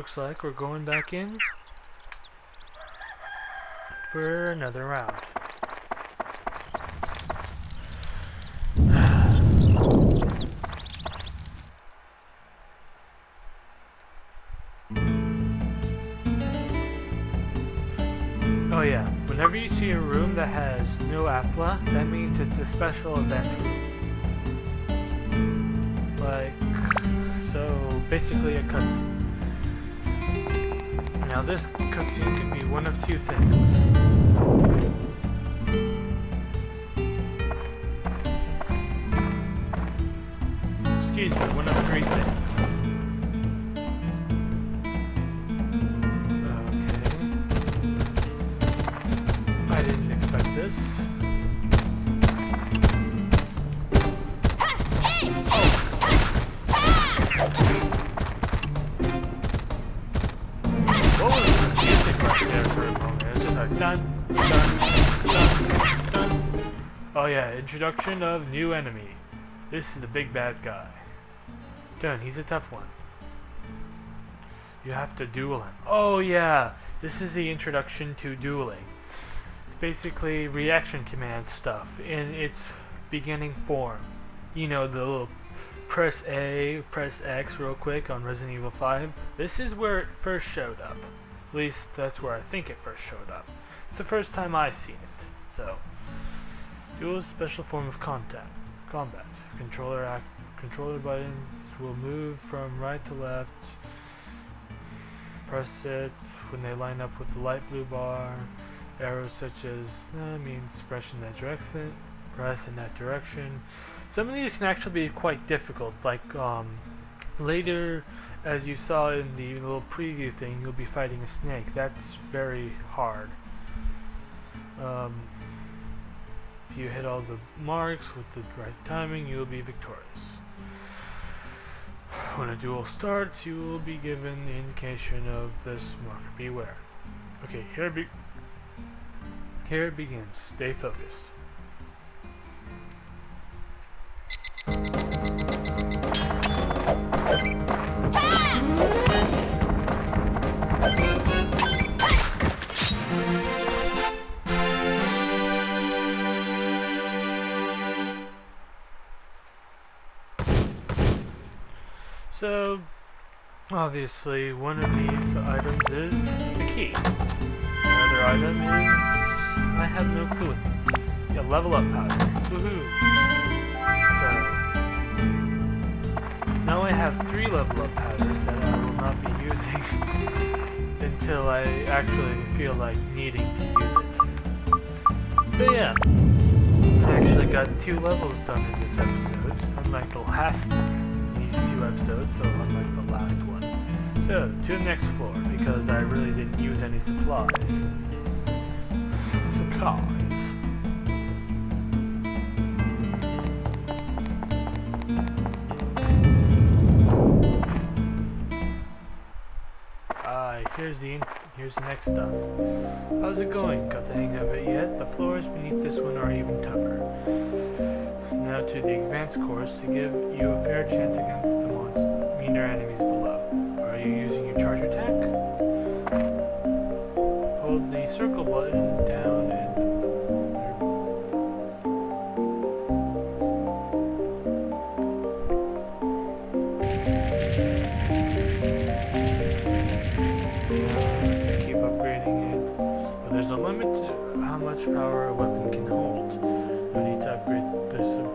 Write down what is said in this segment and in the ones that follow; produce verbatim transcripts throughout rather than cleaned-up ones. Looks like we're going back in for another round. Oh yeah, whenever you see a room that has no A F L A, that means it's a special event room. Like, so basically a cutscene. Now this cutscene could be one of two things. Excuse me, one of three things. Okay. I didn't expect this. Dun, dun, dun, dun. Oh yeah, introduction of new enemy. This is the big bad guy. Done, he's a tough one. You have to duel him. Oh yeah, this is the introduction to dueling. It's basically reaction command stuff in its beginning form. You know, the little press A, press X real quick on Resident Evil five. This is where it first showed up. At least that's where I think it first showed up. It's the first time I've seen it. So, dual special form of contact, combat. Controller act, controller buttons will move from right to left. Press it when they line up with the light blue bar. Arrows such as uh, means press in that direction. Press in that direction. Some of these can actually be quite difficult. Like um, later, as you saw in the little preview thing, you'll be fighting a snake. That's very hard. Um, if you hit all the marks with the right timing, you will be victorious. When a duel starts, you will be given the indication of this marker. Beware. Okay, here be here it begins. Stay focused. So, obviously, one of these items is the key. Another item is... I have no clue. Yeah, level up powder. Woohoo! So, now I have three level up powders that I will not be using until I actually feel like needing to use it. So yeah, I actually got two levels done in this episode, unlike the last episode, so unlike the last one. So, to the next floor, because I really didn't use any supplies. Supplies. Alright, here's the in here's the next stuff. How's it going? Got the hang of it yet? The floors beneath this one are even tougher. Now to the advanced course to give you a fair chance against the monster meaner enemies below. Are you using your charge attack? Hold the circle button down and keep upgrading it. But there's a limit to how much power a weapon can hold. You need to upgrade this.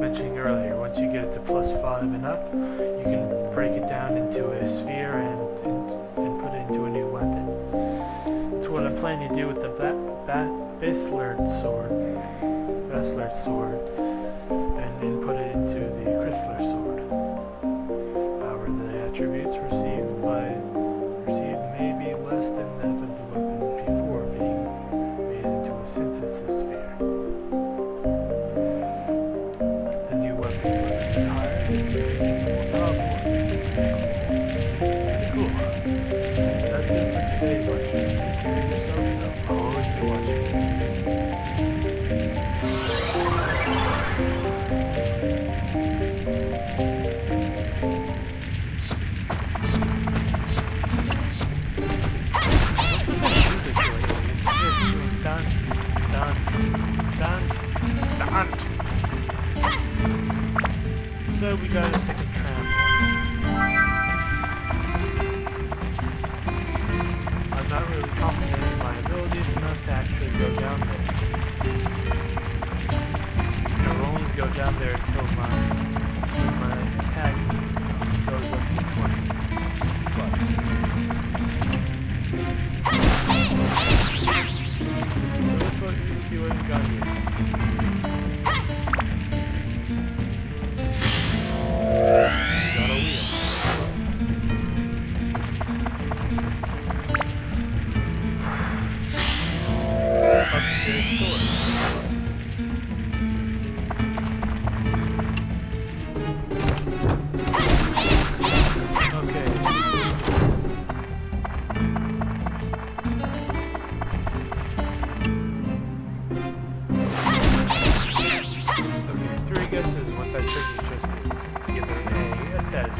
Mentioning earlier, once you get it to plus five and up, you can break it down into a sphere and, and, and put it into a new weapon. It's what I'm planning to do with the Bastlard sword, Bastlard sword, and then put it into the Chrysler sword. However, the attributes received by received may be less than that of the weapon before being made into a synthesis sphere. Thank you for today's watch. Take care of yourself and I'll always be watching.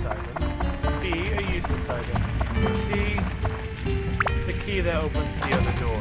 useless item, B, a useless item, C, the key that opens the other door.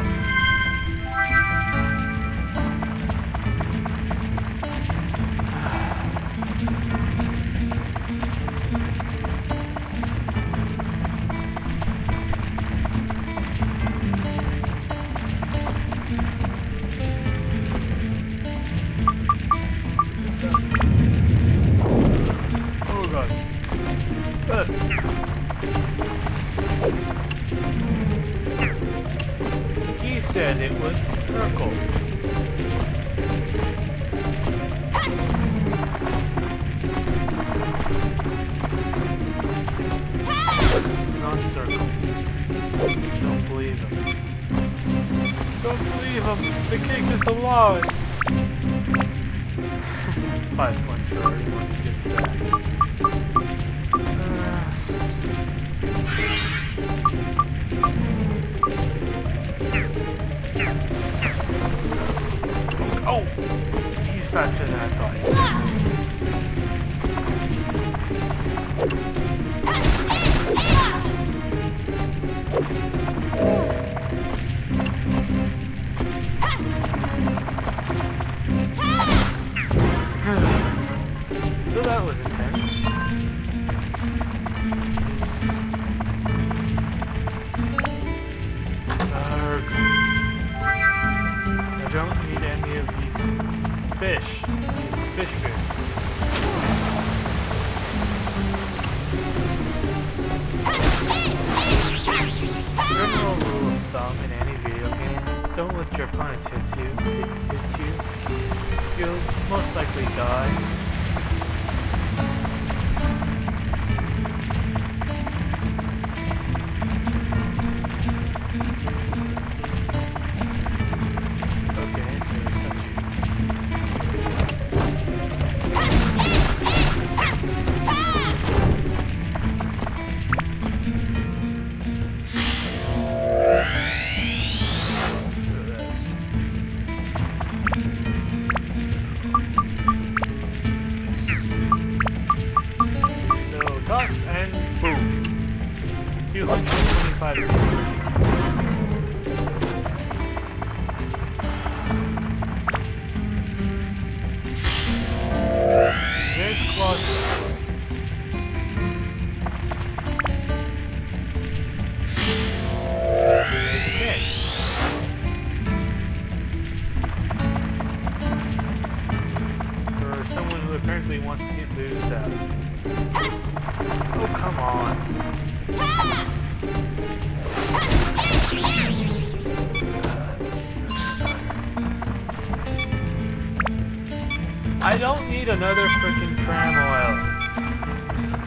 Another freaking tram oil.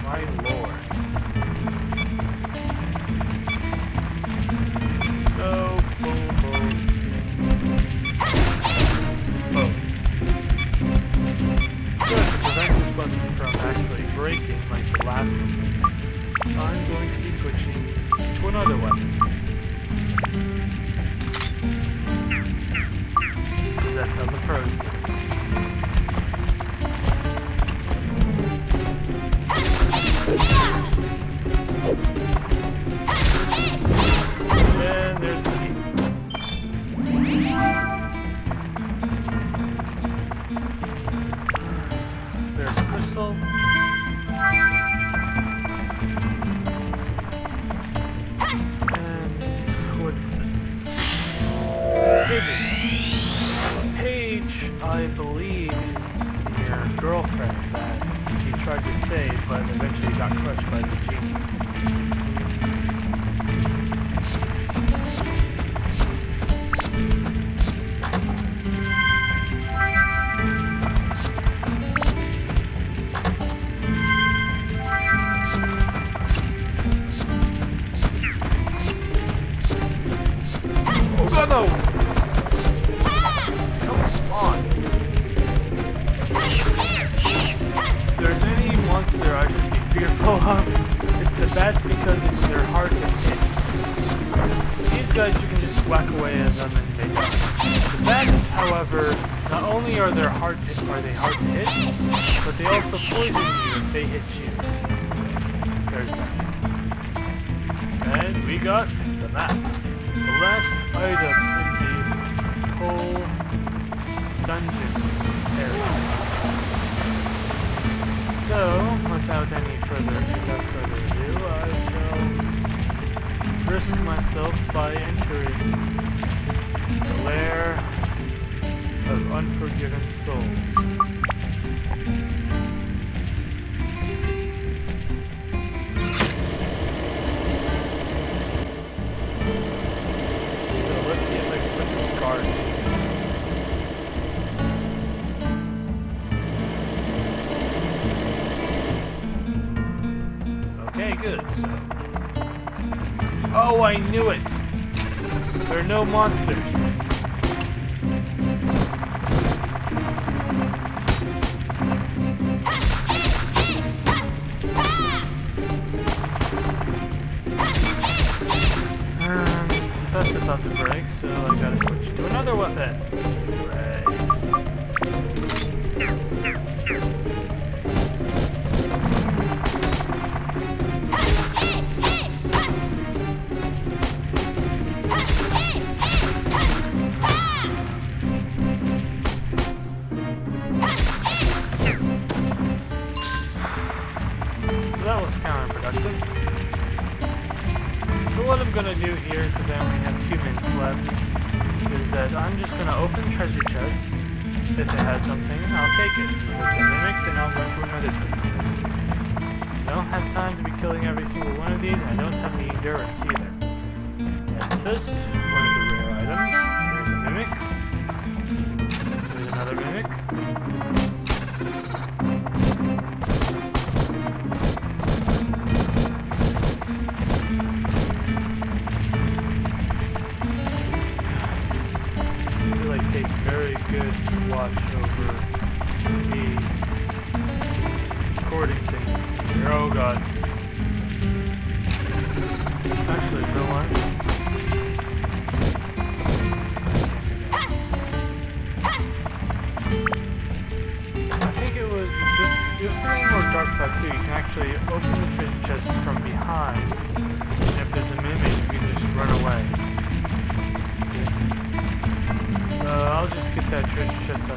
My lord. So, boom, boom. Oh. Good, to prevent this weapon from actually breaking like the last one, I'm going to be switching to another weapon. Because that's how the pros do. Are they hard to hit? But they also poison you if they hit you. Where is that? And we got the map. The last item in the whole dungeon area. So, without any further, without further ado, I shall risk myself by entering the lair of unforgiven souls. Okay, good. So. Oh, I knew it! There are no monsters. um, that's about to break, so I gotta switch to another weapon. Right. So what I'm gonna do here, because I only have two minutes left, is that I'm just gonna open treasure chests. If it has something, I'll take it. If it's a mimic, then I'll go for another treasure chest. I don't have time to be killing every single one of these, and I don't have the endurance either. And this, one of the rare items. There's a mimic. There's another mimic. Watch over the recording thing here. Oh god. Actually, no one. I think it was just, it was something more dark type too. You can actually open the treasure chest from behind, and if there's a mimic, you can just run away. Uh, I'll just get that treasure chest